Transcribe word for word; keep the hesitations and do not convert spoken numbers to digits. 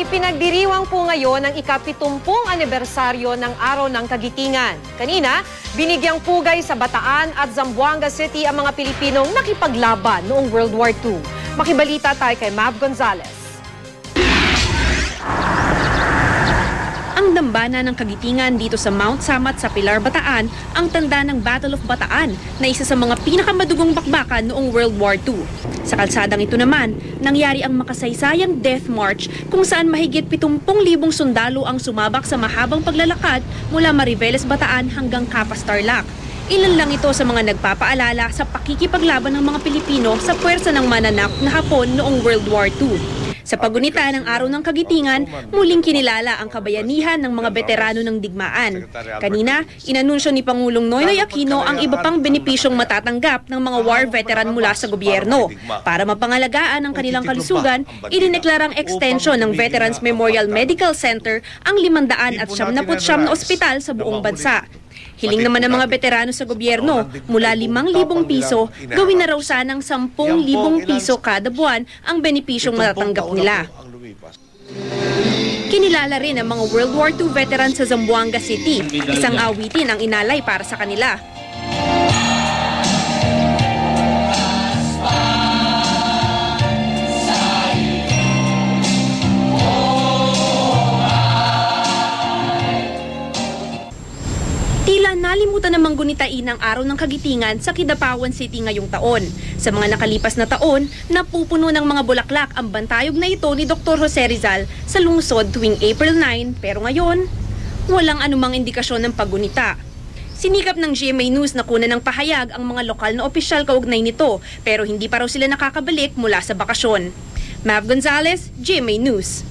Ipinagdiriwang po ngayon ang ikapitumpung anibersaryo ng Araw ng Kagitingan. Kanina, binigyang pugay sa Bataan at Zamboanga City ang mga Pilipinong nakipaglaban noong World War Two. Makibalita tayo kay Mav Gonzalez. Ang dambana ng kagitingan dito sa Mount Samat sa Pilar, Bataan ang tanda ng Battle of Bataan na isa sa mga pinakamadugong bakbakan noong World War Two. Sa kalsadang ito naman, nangyari ang makasaysayang Death March kung saan mahigit pitungpung libo sundalo ang sumabak sa mahabang paglalakad mula Mariveles, Bataan hanggang Capas, Tarlac. Ilan lang ito sa mga nagpapaalala sa pakikipaglaban ng mga Pilipino sa puwersa ng mananakop na Hapon noong World War Two. Sa pagunita ng Araw ng Kagitingan, muling kinilala ang kabayanihan ng mga veterano ng digmaan. Kanina, inanunsyo ni Pangulong Noynoy Aquino ang iba pang benepisyong matatanggap ng mga war veteran mula sa gobyerno. Para mapangalagaan ang kanilang kalusugan, idineklarang extension ng Veterans Memorial Medical Center ang limandaan at siyamnapu't siyam na ospital sa buong bansa. Hiling naman ng mga veterano sa gobyerno, mula limang libong piso, gawin na raw sanang sampung libong piso kada buwan ang benepisyong matatanggap nila. Kinilala rin ang mga World War Two veterans sa Zamboanga City. Isang awitin ang inalay para sa kanila. Nalimutan namang gunitain ang Araw ng Kagitingan sa Kidapawan City ngayong taon. Sa mga nakalipas na taon, napupuno ng mga bulaklak ang bantayog na ito ni Doctor Jose Rizal sa lungsod tuwing April nine, pero ngayon, walang anumang indikasyon ng paggunita. Sinikap ng G M A News na kunan ng pahayag ang mga lokal na opisyal kaugnay nito, pero hindi pa raw sila nakakabalik mula sa bakasyon. Mav Gonzalez, G M A News.